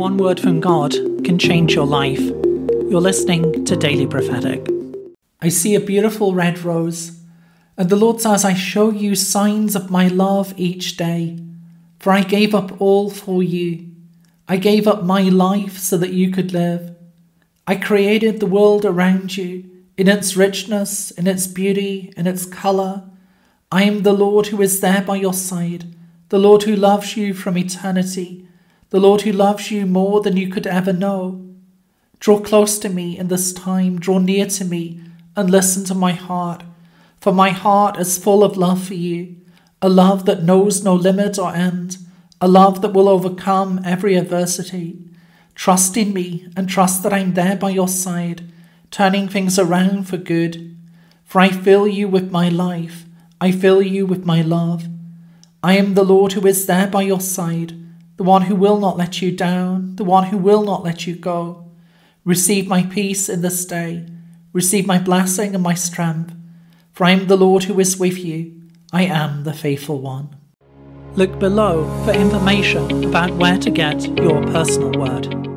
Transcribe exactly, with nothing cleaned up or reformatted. One word from God can change your life. You're listening to Daily Prophetic. I see a beautiful red rose, and the Lord says, I show you signs of my love each day, for I gave up all for you. I gave up my life so that you could live. I created the world around you, in its richness, in its beauty, in its colour. I am the Lord who is there by your side, the Lord who loves you from eternity, the Lord who loves you more than you could ever know. Draw close to me in this time, draw near to me, and listen to my heart, for my heart is full of love for you, a love that knows no limit or end, a love that will overcome every adversity. Trust in me, and trust that I am there by your side, turning things around for good. For I fill you with my life, I fill you with my love. I am the Lord who is there by your side, the one who will not let you down, the one who will not let you go. Receive my peace in this day. Receive my blessing and my strength. For I am the Lord who is with you. I am the faithful one. Look below for information about where to get your personal word.